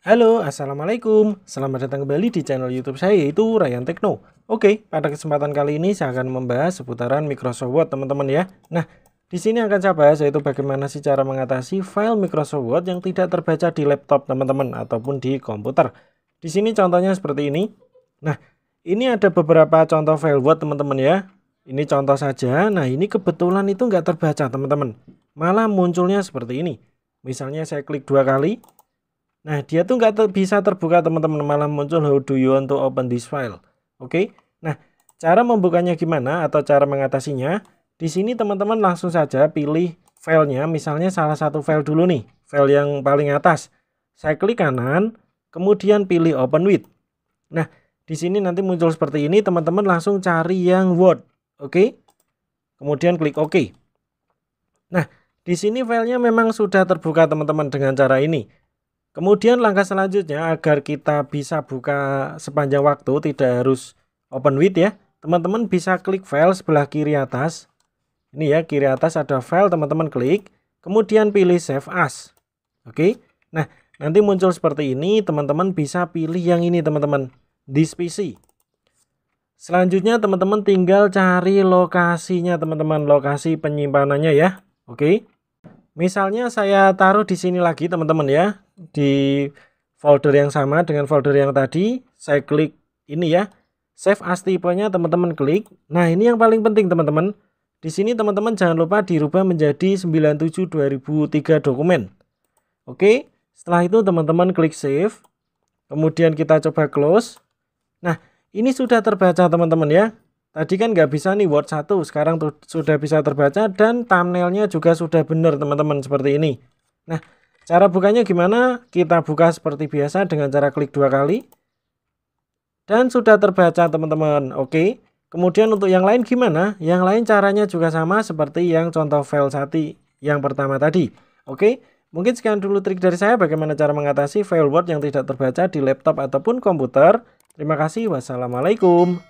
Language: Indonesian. Halo, Assalamualaikum. Selamat datang kembali di channel YouTube saya, yaitu Ryan Techno. Oke, pada kesempatan kali ini saya akan membahas seputaran Microsoft Word, teman-teman ya. Nah, di sini akan saya bahas yaitu bagaimana sih cara mengatasi file Microsoft Word yang tidak terbaca di laptop, teman-teman, ataupun di komputer. Di sini contohnya seperti ini. Nah, ini ada beberapa contoh file Word, teman-teman ya. Ini contoh saja. Nah, ini kebetulan itu nggak terbaca, teman-teman. Malah munculnya seperti ini. Misalnya saya klik dua kali. Nah, dia tuh nggak bisa terbuka, teman-teman, malah muncul how do you want to open this file. Oke. Nah, cara membukanya gimana atau cara mengatasinya? Di sini teman-teman langsung saja pilih filenya, misalnya salah satu file dulu nih, file yang paling atas. Saya klik kanan, kemudian pilih open with. Nah, di sini nanti muncul seperti ini, teman-teman langsung cari yang Word. Oke. Kemudian klik OK. Nah, di sini filenya memang sudah terbuka, teman-teman, dengan cara ini. Kemudian langkah selanjutnya agar kita bisa buka sepanjang waktu, tidak harus open with ya. Teman-teman bisa klik file sebelah kiri atas. Ini ya, kiri atas ada file, teman-teman klik. Kemudian pilih save as. Oke. Nah, nanti muncul seperti ini, teman-teman bisa pilih yang ini, teman-teman. This PC. Selanjutnya teman-teman tinggal cari lokasinya, teman-teman, lokasi penyimpanannya ya. Oke. Misalnya saya taruh di sini lagi, teman-teman ya. Di folder yang sama dengan folder yang tadi, saya klik ini ya, save as tipenya, teman-teman klik. Nah, ini yang paling penting, teman-teman. Di sini teman-teman jangan lupa dirubah menjadi 97/2003 dokumen. Oke, setelah itu teman-teman klik save. Kemudian kita coba close. Nah, ini sudah terbaca, teman-teman ya. Tadi kan nggak bisa nih Word 1, sekarang sudah bisa terbaca dan thumbnailnya juga sudah benar, teman-teman, seperti ini. Nah, cara bukanya gimana? Kita buka seperti biasa dengan cara klik dua kali. Dan sudah terbaca, teman-teman. Oke. Kemudian untuk yang lain gimana? Yang lain caranya juga sama seperti yang contoh file satu yang pertama tadi. Oke. Mungkin sekian dulu trik dari saya bagaimana cara mengatasi file Word yang tidak terbaca di laptop ataupun komputer. Terima kasih. Wassalamualaikum.